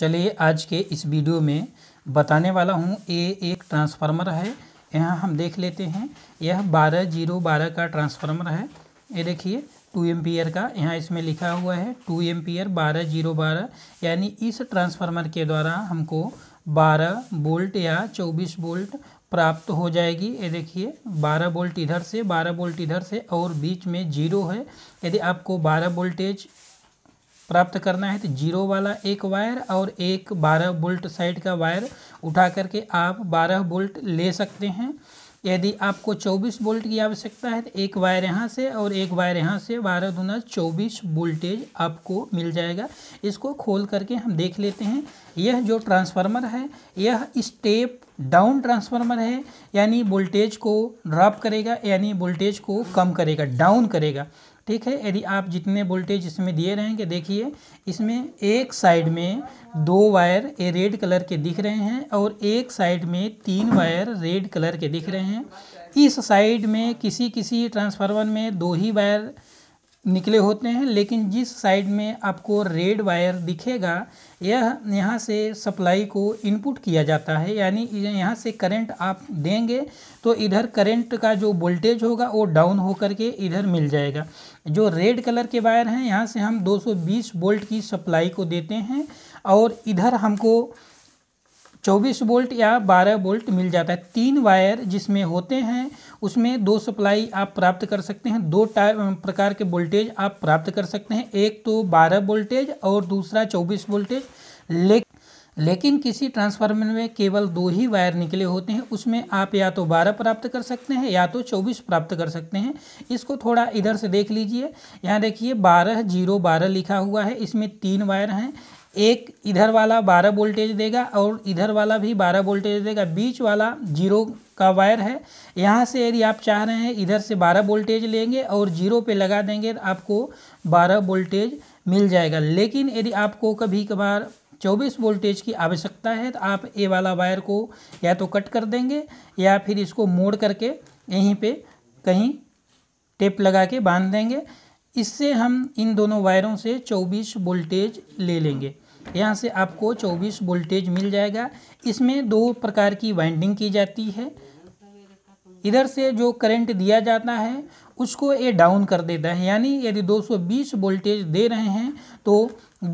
चलिए आज के इस वीडियो में बताने वाला हूँ। ये एक ट्रांसफार्मर है, यहाँ हम देख लेते हैं। यह 12-0-12 का ट्रांसफार्मर है। ये देखिए 2 एम्पियर का, यहाँ इसमें लिखा हुआ है 2 एम्पियर 12-0-12, यानी इस ट्रांसफार्मर के द्वारा हमको 12 वोल्ट या 24 वोल्ट प्राप्त हो जाएगी। ये देखिए 12 वोल्ट इधर से, 12 वोल्ट इधर से और बीच में जीरो है। यदि आपको 12 वोल्टेज प्राप्त करना है तो जीरो वाला एक वायर और एक 12 वोल्ट साइड का वायर उठा करके आप 12 वोल्ट ले सकते हैं। यदि आपको 24 वोल्ट की आवश्यकता है तो एक वायर यहाँ से और एक वायर यहाँ से, 12×2=24 वोल्टेज आपको मिल जाएगा। इसको खोल करके हम देख लेते हैं। यह जो ट्रांसफार्मर है यह स्टेप डाउन ट्रांसफार्मर है, यानी वोल्टेज को ड्रॉप करेगा, यानी वोल्टेज को कम करेगा, डाउन करेगा। ठीक है, यदि आप जितने वोल्टेज इसमें दिए रहेंगे, देखिए इसमें एक साइड में 2 वायर ये रेड कलर के दिख रहे हैं और एक साइड में 3 वायर रेड कलर के दिख रहे हैं। इस साइड में किसी ट्रांसफार्मर में 2 ही वायर निकले होते हैं, लेकिन जिस साइड में आपको रेड वायर दिखेगा यह यहाँ से सप्लाई को इनपुट किया जाता है, यानी यहाँ से करंट आप देंगे तो इधर करंट का जो वोल्टेज होगा वो डाउन होकर के इधर मिल जाएगा। जो रेड कलर के वायर हैं यहाँ से हम 220 वोल्ट की सप्लाई को देते हैं और इधर हमको 24 वोल्ट या 12 वोल्ट मिल जाता है। 3 वायर जिसमें होते हैं उसमें 2 सप्लाई आप प्राप्त कर सकते हैं, 2 प्रकार के वोल्टेज आप प्राप्त कर सकते हैं, एक तो 12 वोल्टेज और दूसरा 24 वोल्टेज। लेकिन किसी ट्रांसफार्मर में केवल 2 ही वायर निकले होते हैं, उसमें आप या तो 12 प्राप्त कर सकते हैं या तो 24 प्राप्त कर सकते हैं। इसको थोड़ा इधर से देख लीजिए। यहाँ देखिए 12-0-12 लिखा हुआ है, इसमें 3 वायर हैं, एक इधर वाला 12 वोल्टेज देगा और इधर वाला भी 12 वोल्टेज देगा। बीच वाला 0 का वायर है, यहाँ से यदि आप चाह रहे हैं इधर से 12 वोल्टेज लेंगे और 0 पे लगा देंगे तो आपको 12 वोल्टेज मिल जाएगा। लेकिन यदि आपको कभी कभार 24 वोल्टेज की आवश्यकता है तो आप ए वाला वायर को या तो कट कर देंगे या फिर इसको मोड़ करके यहीं पर कहीं टेप लगा के बांध देंगे। इससे हम इन दोनों वायरों से 24 वोल्टेज ले लेंगे। यहाँ से आपको 24 वोल्टेज मिल जाएगा। इसमें 2 प्रकार की वाइंडिंग की जाती है। इधर से जो करंट दिया जाता है उसको ये डाउन कर देता है, यानी यदि 220 वोल्टेज दे रहे हैं तो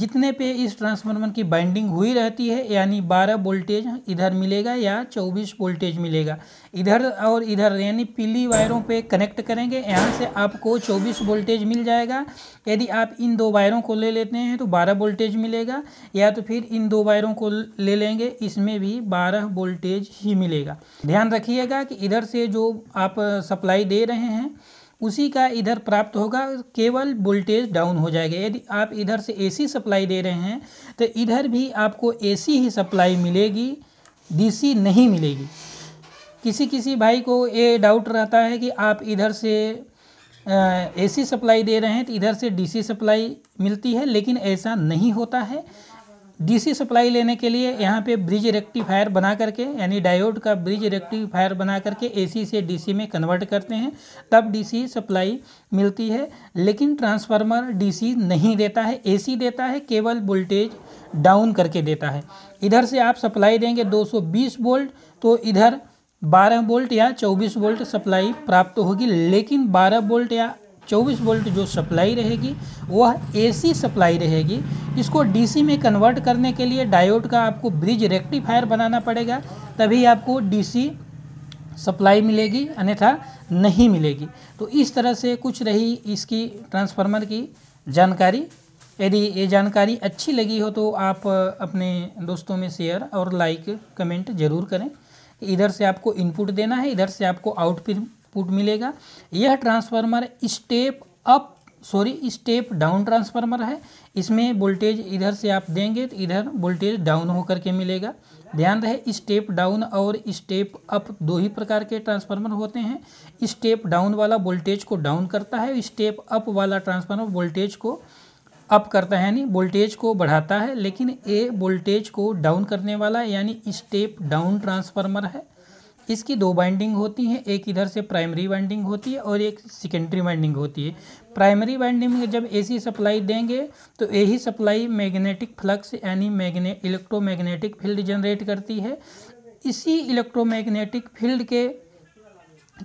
जितने पे इस ट्रांसफार्मर की बाइंडिंग हुई रहती है, यानी 12 वोल्टेज इधर मिलेगा या 24 वोल्टेज मिलेगा। इधर और इधर यानी पीली वायरों पे कनेक्ट करेंगे, यहाँ से आपको 24 वोल्टेज मिल जाएगा। यदि आप इन 2 वायरों को ले लेते हैं तो 12 वोल्टेज मिलेगा, या तो फिर इन 2 वायरों को ले लेंगे, इसमें भी 12 वोल्टेज ही मिलेगा। ध्यान रखिएगा कि इधर से जो आप सप्लाई दे रहे हैं उसी का इधर प्राप्त होगा, केवल वोल्टेज डाउन हो जाएगा। यदि आप इधर से एसी सप्लाई दे रहे हैं तो इधर भी आपको एसी ही सप्लाई मिलेगी, डीसी नहीं मिलेगी। किसी भाई को ये डाउट रहता है कि आप इधर से एसी सप्लाई दे रहे हैं तो इधर से डीसी सप्लाई मिलती है, लेकिन ऐसा नहीं होता है। डीसी सप्लाई लेने के लिए यहाँ पे ब्रिज रेक्टिफायर बना करके, यानी डायोड का ब्रिज रेक्टिफायर बना करके एसी से डीसी में कन्वर्ट करते हैं, तब डीसी सप्लाई मिलती है। लेकिन ट्रांसफार्मर डीसी नहीं देता है, एसी देता है, केवल वोल्टेज डाउन करके देता है। इधर से आप सप्लाई देंगे 220 वोल्ट तो इधर 12 वोल्ट या 24 वोल्ट सप्लाई प्राप्त होगी, लेकिन 12 वोल्ट या 24 वोल्ट जो सप्लाई रहेगी वह एसी सप्लाई रहेगी। इसको डीसी में कन्वर्ट करने के लिए डायोड का आपको ब्रिज रेक्टिफायर बनाना पड़ेगा, तभी आपको डीसी सप्लाई मिलेगी, अन्यथा नहीं मिलेगी। तो इस तरह से कुछ रही इसकी ट्रांसफार्मर की जानकारी। यदि ये जानकारी अच्छी लगी हो तो आप अपने दोस्तों में शेयर और लाइक कमेंट ज़रूर करें। इधर से आपको इनपुट देना है, इधर से आपको आउटपुट मिलेगा। यह ट्रांसफार्मर स्टेप डाउन ट्रांसफार्मर है, इसमें वोल्टेज इधर से आप देंगे तो इधर वोल्टेज डाउन होकर के मिलेगा। ध्यान रहे स्टेप डाउन और स्टेप अप 2 ही प्रकार के ट्रांसफार्मर होते हैं। स्टेप डाउन वाला वोल्टेज को डाउन करता है, स्टेप अप वाला ट्रांसफार्मर वोल्टेज को अप करता है, यानी वोल्टेज को बढ़ाता है। लेकिन ये वोल्टेज को डाउन करने वाला यानी स्टेप डाउन ट्रांसफार्मर है। इसकी दो वाइंडिंग होती हैं, एक इधर से प्राइमरी वाइंडिंग होती है और एक सेकेंडरी वाइंडिंग होती है। प्राइमरी वाइंडिंग में जब एसी सप्लाई देंगे तो यही सप्लाई मैग्नेटिक फ्लक्स यानी इलेक्ट्रोमैग्नेटिक फील्ड जनरेट करती है। इसी इलेक्ट्रोमैग्नेटिक फील्ड के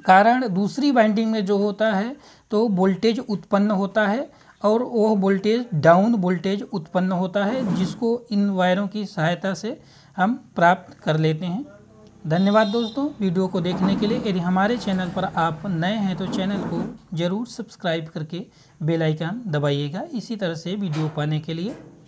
कारण दूसरी वाइंडिंग में जो होता है तो वोल्टेज उत्पन्न होता है और वह वोल्टेज डाउन वोल्टेज उत्पन्न होता है, जिसको इन वायरों की सहायता से हम प्राप्त कर लेते हैं। धन्यवाद दोस्तों वीडियो को देखने के लिए। यदि हमारे चैनल पर आप नए हैं तो चैनल को ज़रूर सब्सक्राइब करके बेल आइकन दबाइएगा। इसी तरह से वीडियो पाने के लिए।